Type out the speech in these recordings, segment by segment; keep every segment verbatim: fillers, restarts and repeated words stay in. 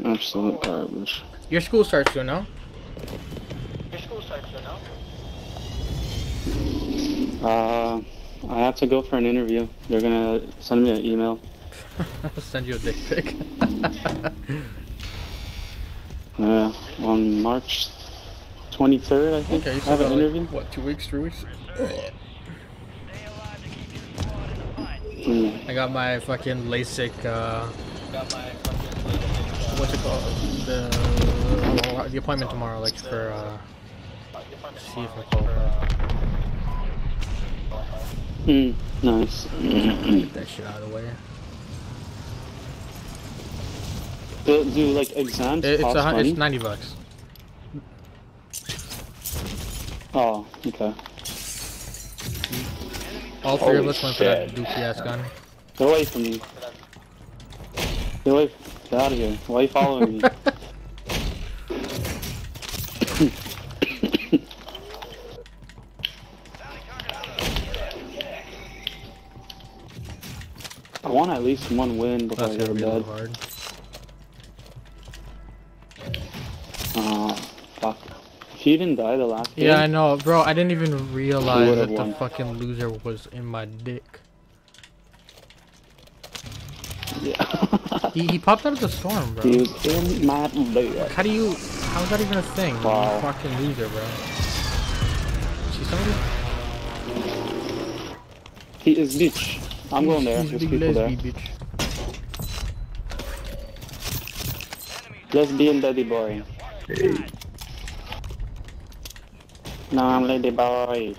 Absolute garbage. Your school starts soon, no? Your school starts soon, no? Uh, I have to go for an interview. They're gonna send me an email. I'll send you a dick pic. Yeah, on March twenty-third, I think. Okay, so I have an like, interview. What, two weeks, three weeks? Mm. I got my fucking LASIK, uh... Got my fucking LASIK, uh... What's it called? The... Well, the appointment tomorrow, like, for, uh... Let's see if I call it. Mm, nice. Get that shit out of the way. Do, do like exams it, cost it's, a, money? It's ninety bucks. Oh, okay. All three Holy of us went for that dookie ass gun. Get away from me. Get away. Get out of here. Why are you following me? I want at least one win before I go to bed. Hard. He didn't die the last game. Yeah, I know, bro. I didn't even realize that won. The fucking loser was in my dick. Yeah. he, he popped out of the storm, bro. He was in my dick. How do you? How is that even a thing? Wow. You fucking loser, bro. See somebody? He is bitch. I'm he going there. There's people there. Bitch. Lesbian daddy boy. Hey. No, I'm lady boy.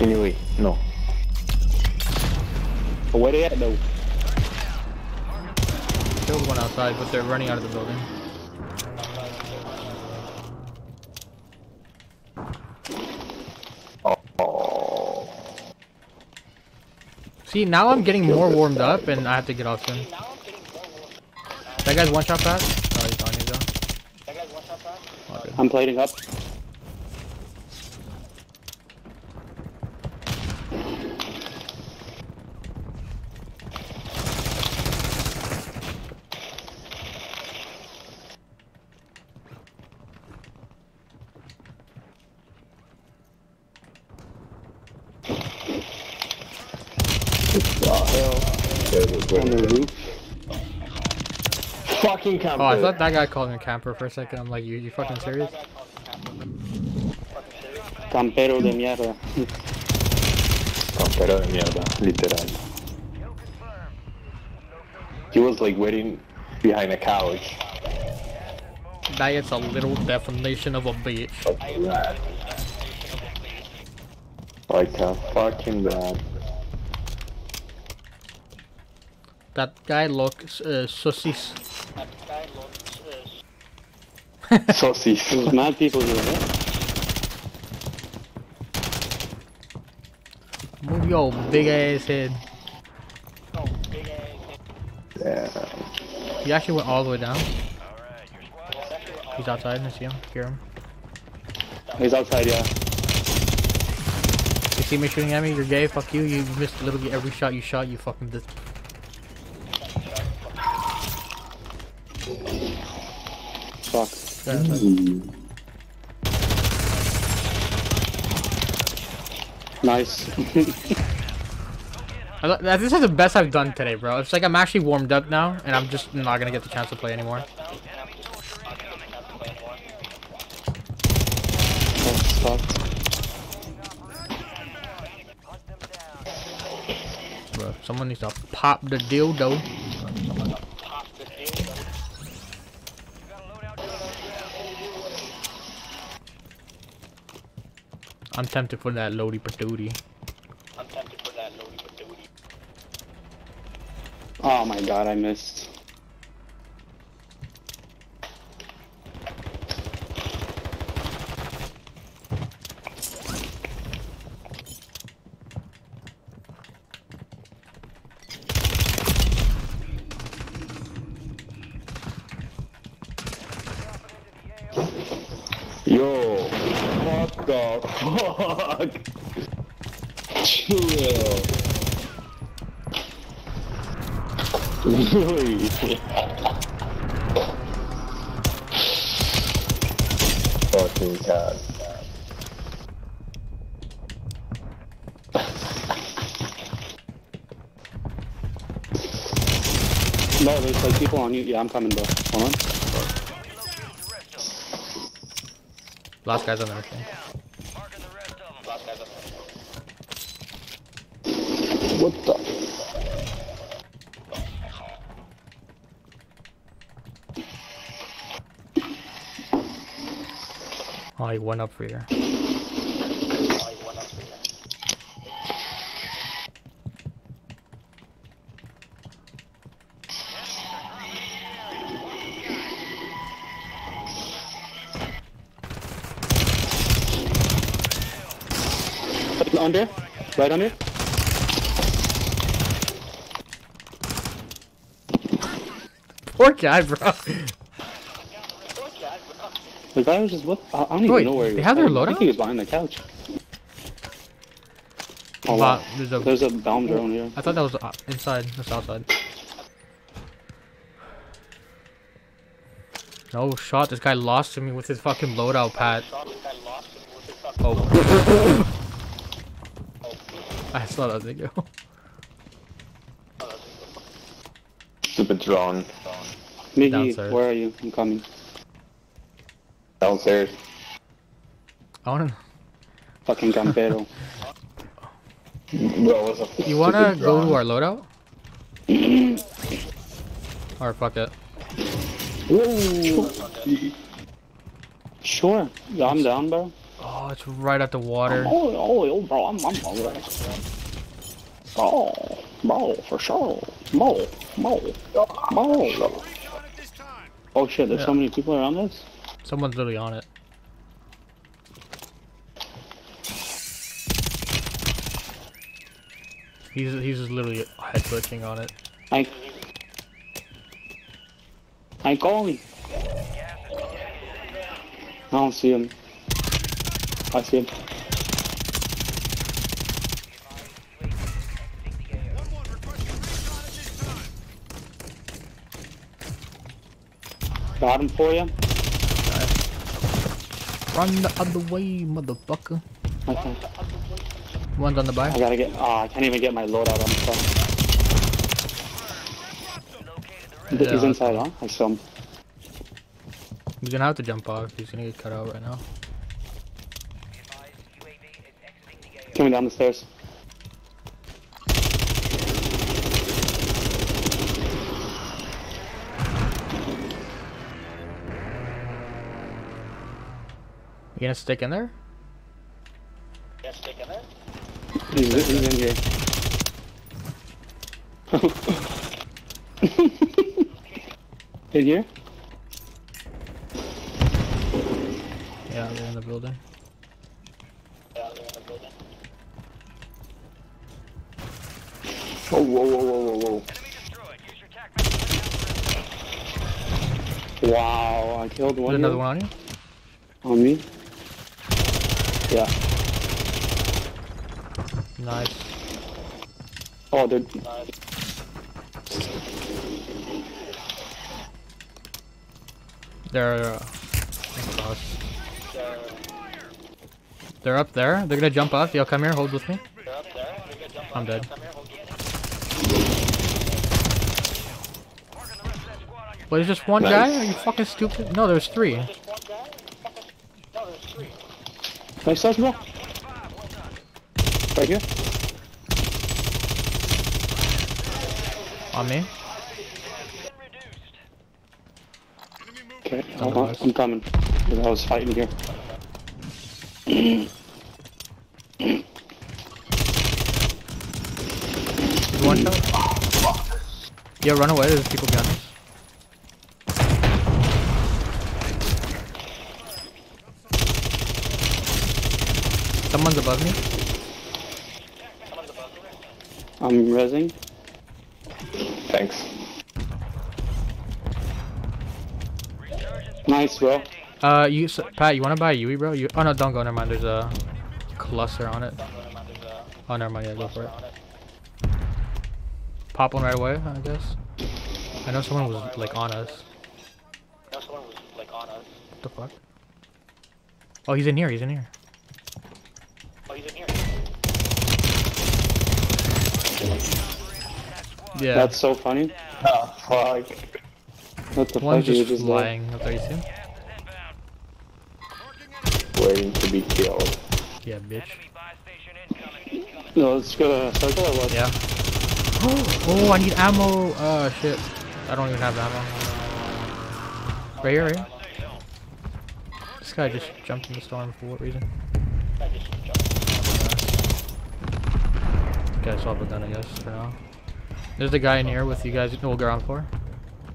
Anyway, no. Where they at though? Killed one outside, but they're running out of the building. Oh. See, now I'm getting more warmed up, and I have to get off soon. That guy's one shot back. Oh, he's on you though. That guy's one shot back. I'm plating up. Camper. Oh, I thought that guy called him a camper for a second. I'm like, you, you fucking serious? Campero de mierda. Campero de mierda, literal. He was like waiting behind a couch. That is a little definition of a bitch. Like a fucking bad. That guy looks uh, saucisse. That guy looks uh, saucisse. There's mad people doing it. Move your big ass head. Oh, big ass head. Yeah. He actually went all the way down. He's outside, I see him, hear him. He's outside, yeah. You see me shooting at me? You're gay, fuck you. You missed literally every shot you shot, you fucking did. Fuck. Mm. Nice. I, this is the best I've done today, bro. It's like I'm actually warmed up now, and I'm just not gonna get the chance to play anymore. That's fucked. Bro, someone needs to pop the dildo. I'm tempted for that loady patootie. I'm tempted for that loady patootie. Oh my god, I missed. Yo, what the fuck? Chill. Really? Fucking god. No, there's like people on you. Yeah, I'm coming, bro. Hold on. Last guy's on the machine. What the? Oh, he went up for here. Under, right under. Poor guy, bro. The guy was just look. I don't even Wait, know where he was. They have their loadout? I think he was behind the couch. Oh wow, there's a there's a bomb drone here. I thought that was inside. That's outside. No shot. This guy lost to me with his fucking loadout, Pat. Oh. I saw that video. Stupid drone. Miggy, where are you? I'm coming. Downstairs. I wanna. Fucking campero. Bro, a you wanna go to our loadout? Or fuck it. Ooh. Sure. Yeah, I'm down, bro. Oh, it's right at the water. Oh, oh, oh bro, I'm, I'm hungry. Oh, bro, for sure. Mo, mo, mo. Oh shit, there's yeah. so many people around this? Someone's literally on it. He's, he's just literally head glitching on it. I... I call him. I don't see him. I see him. Got him for you. Nice. Run the other way, motherfucker. Okay. One's on the bike. I gotta get. Ah, oh, I can't even get my loadout on the yeah, He's inside, huh? I saw him. He's gonna have to jump off. He's gonna get cut out right now. Coming down the stairs. You gonna stick in there? Yeah, stick in there. He's, he's in here. In here? Yeah, they're in the building. Oh, whoa, whoa, whoa, whoa, whoa. Wow, I killed one. Is another one on you? On me? Yeah. Nice. Oh, they're... They're... Uh... Oh, they're up there. They're gonna jump up. Yo, come here, hold with me. They're up there. They're gonna jump I'm dead. But there's just one nice. guy? Are you fucking stupid? No, there's three. There's just one guy? No, there's three. Nice size, bro. Right here. On me. Okay, uh-huh. I'm coming. I was fighting here. One shot? Yeah, run away. There's people behind us. Someone's above me. I'm rezzing. Thanks. Nice, bro. Uh, you, so, Pat, you want to buy a Yui, bro? You, oh no, don't go. Never mind. There's a cluster on it. Oh, never mind. Yeah, go for it. Pop one right away, I guess. I know someone was like on us. What the fuck? Oh, he's in here. He's in here. Oh, he's in here. Yeah. That's so funny. Oh, fuck. What the fuck is this? Flying. Are you seeing? Waiting to be killed. Yeah, bitch. No, let's go to circle or what? Yeah. Oh, oh, I need ammo. Oh, shit. I don't even have ammo. Right here, right here. This guy just jumped in the storm for what reason? I just jumped. Okay, I saw the gun, I guess, for now. There's the guy in here with you guys. We'll go on for.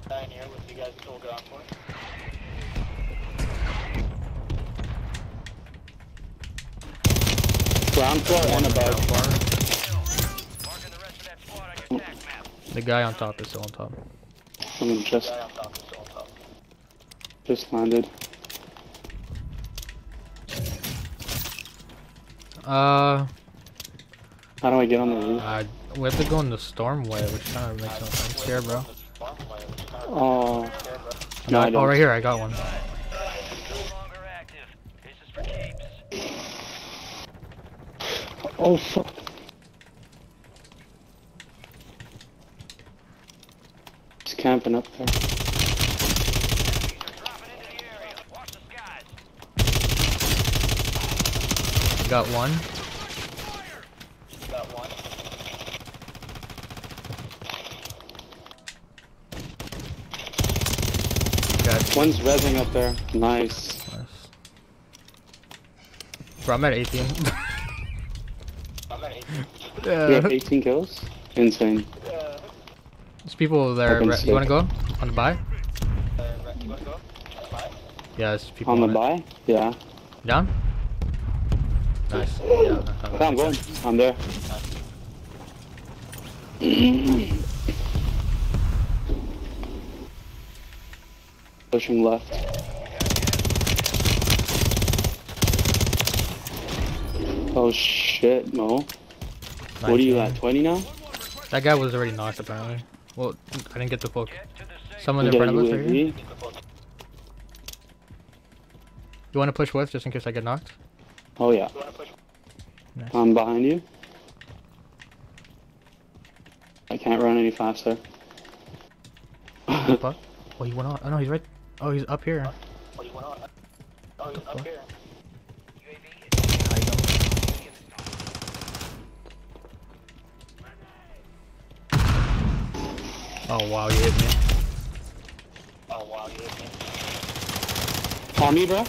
Guy in here with you guys. We'll go on for. Ground floor and above. The guy on top is still on top. Someone just just landed. Uh. How do I get on the roof? Uh, we have to go in the storm way, which kind of makes no sense here, bro. Oh. No, I don't. Oh, right here, I got one. Oh fuck! He's camping up there. Got one. Got one. Got one's rezzing up there. Nice. Nice. Bro, I'm at eighteen. Yeah. You have eighteen kills? Insane. There's people over there. You sick. Wanna go? On the buy? Uh, you wanna go? On the buy? Yeah, there's people on the buy? Yeah. Down? Nice. Yeah, I'm, I'm going. Sense. I'm there. Pushing left. Oh shit, no. nineteen. What are you at, twenty now? That guy was already knocked apparently. Well, I didn't get the book. Someone in front of us right here. You want to push with just in case I get knocked? Oh yeah. Nice. I'm behind you. I can't run any faster. What the fuck? Oh, he went on. Oh no, he's right. Oh, he's up here. Oh, he went on. Oh, he's up here. Oh wow, you hit me. Oh wow, you hit me. Call me, bro.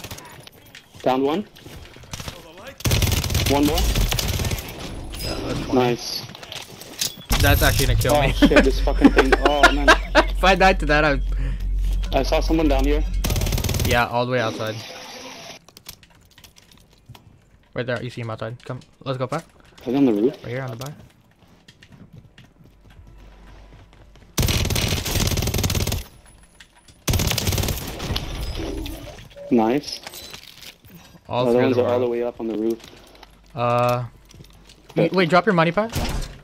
Down one. One more. Yeah, that's nice. That's actually gonna kill oh, me. Oh shit, this fucking thing. Oh man. If I died to that, I... I saw someone down here. Yeah, all the way outside. Right there, you see him outside. Come, let's go back. He's on the roof. Right here, on the back. Nice. All oh, the ones are all the way up on the roof. Uh, wait, wait drop your money, Pat?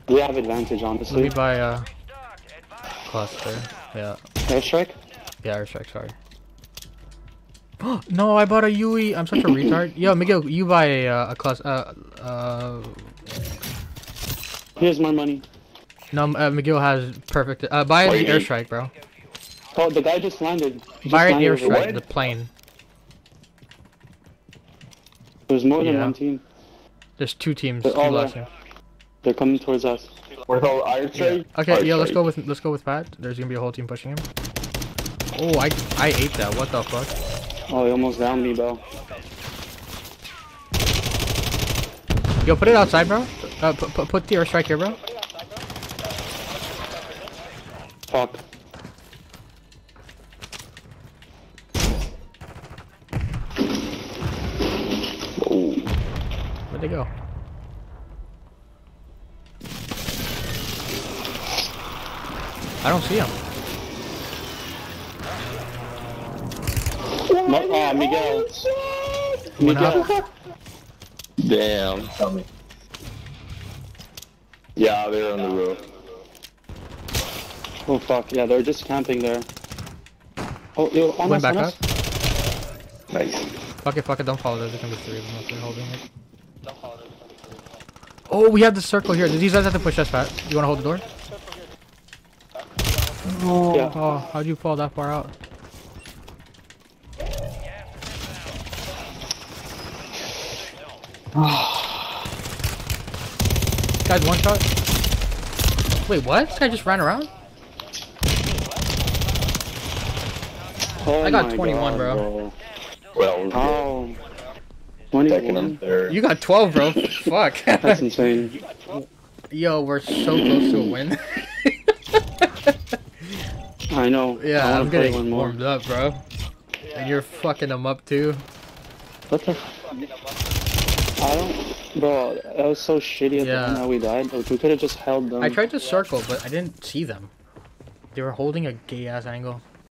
We have advantage, honestly. Let me buy a uh, cluster. Yeah. Airstrike? Yeah, airstrike. Sorry. No, I bought a Yui. I'm such a retard. Yo, Miguel, you buy a, a cluster. Uh, uh. Here's my money. No, uh, Miguel has perfect. Uh, buy an airstrike, bro. Oh, the guy just landed. He buy just an landed airstrike. The plane. There's more than yeah. one team. There's two teams. They're, two last team. They're coming towards us. We're all iron trade. Yeah. Okay, iron yeah, trade. let's go with let's go with Pat. There's gonna be a whole team pushing him. Oh, I I ate that. What the fuck? Oh, he almost downed me, bro. Yo, put it outside, bro. Uh, put put, put the airstrike here, bro. Fuck. Where'd they go? I don't see him. My, uh, Miguel. Oh, shit. Miguel. Damn. Tell me. Yeah, they're on the roof. Oh fuck, yeah, they're just camping there. Oh, yo, on Went us, back on us. Up. Nice. Fuck it, fuck it, don't follow those. There's gonna be three of them if they're holding it. Don't follow those. Oh, we have the circle here. These guys have to push us back. You wanna hold the door? Oh, yeah. Oh, how'd you fall that far out? Guys, one shot. Wait, what? This guy just ran around? Oh, I got twenty-one, God, bro. bro. Well, oh. twenty-one. You got twelve, bro. Fuck. That's insane. Yo, we're so close to a win. I know. Yeah, I I'm getting one more. warmed up, bro. Yeah. And you're fucking them up too. What the? I don't, bro. That was so shitty at yeah. the end that we died. Like, we could have just held them. I tried to circle, but I didn't see them. They were holding a gay ass angle.